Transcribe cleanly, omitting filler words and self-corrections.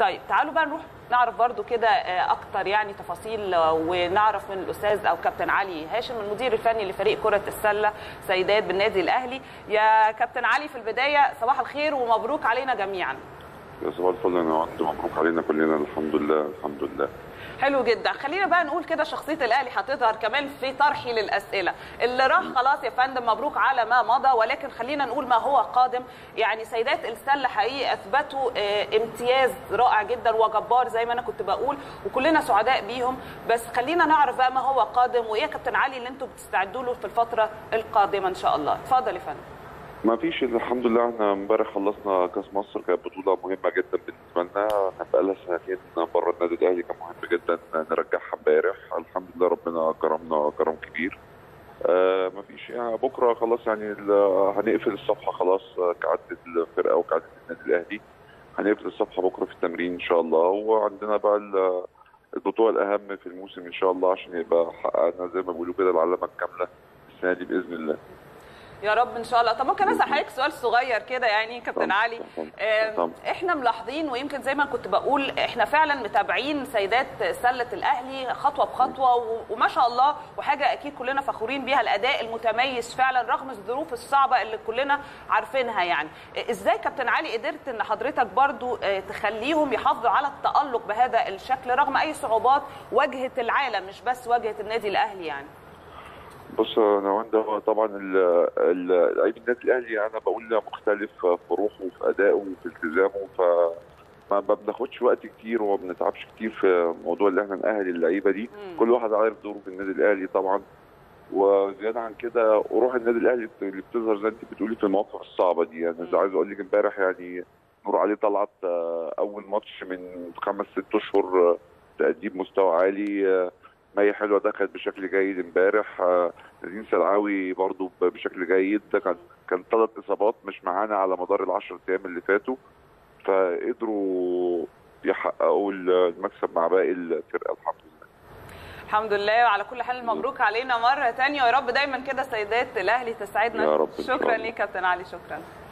طيب تعالوا بقى نروح نعرف برضو كده اكتر يعني تفاصيل، ونعرف من الاستاذ او كابتن علي هاشم المدير الفني لفريق كرة السلة سيدات بالنادي الاهلي. يا كابتن علي في البداية صباح الخير ومبروك علينا جميعا. يا صباح الفل، انا وعدت مبروك علينا كلنا. الحمد لله الحمد لله. حلو جدا. خلينا بقى نقول كده شخصيه الاهلي هتظهر كمان في طرحي للاسئله. اللي راح خلاص يا فندم مبروك على ما مضى، ولكن خلينا نقول ما هو قادم. يعني سيدات السله حقيقي اثبتوا امتياز رائع جدا وجبار زي ما انا كنت بقول، وكلنا سعداء بيهم. بس خلينا نعرف بقى ما هو قادم وايه يا كابتن علي اللي انتم بتستعدوا له في الفتره القادمه ان شاء الله. اتفضل يا فندم. ما فيش، الحمد لله. احنا امبارح خلصنا كاس مصر، كانت بطوله مهمه جدا بالنسبه لنا. احنا بقى لها سنتين بره النادي الاهلي، كان مهم جدا نرجعها امبارح. الحمد لله ربنا كرمنا كرم كبير. ما فيش، يعني بكره خلاص يعني هنقفل الصفحه خلاص كعاده الفرقه وكعاده النادي الاهلي. هنقفل الصفحه بكره في التمرين ان شاء الله، وعندنا بقى البطوله الاهم في الموسم ان شاء الله، عشان يبقى حققنا زي ما بيقولوا كده العلامه الكامله السنه دي باذن الله. يا رب ان شاء الله. طب ممكن اسال حضرتك سؤال صغير كده يعني كابتن علي؟ احنا ملاحظين، ويمكن زي ما كنت بقول احنا فعلا متابعين سيدات سله الاهلي خطوه بخطوه، وما شاء الله، وحاجه اكيد كلنا فخورين بيها، الاداء المتميز فعلا رغم الظروف الصعبه اللي كلنا عارفينها. يعني ازاي كابتن علي قدرت ان حضرتك برضو تخليهم يحافظوا على التالق بهذا الشكل رغم اي صعوبات واجهت العالم، مش بس واجهت النادي الاهلي؟ يعني بص انا واندا طبعا لعيب النادي الاهلي انا بقول مختلف في روحه وفي ادائه وفي التزامه، فما بناخدش وقت كتير وما بنتعبش كتير في موضوع اللي احنا نأهل اللعيبه دي. كل واحد عارف دوره في النادي الاهلي طبعا، وزياده عن كده روح النادي الاهلي اللي بتظهر زي انت بتقولي في المواقف الصعبه دي. يعني انا عايز اقول لك امبارح يعني نور علي طلعت اول ماتش من 5 6 اشهر تقديم مستوى عالي. مي حلوه دخلت بشكل جيد امبارح. زين العاوي برضو بشكل جيد. كان 3 اصابات مش معانا على مدار ال10 ايام اللي فاتوا، فقدروا يحققوا المكسب مع باقي الفرقه. الحمد لله الحمد لله. وعلى كل حال مبروك علينا مره ثانيه، ويا رب دايما كده سيدات الاهلي تسعدنا. شكرا ليك كابتن علي. شكرا.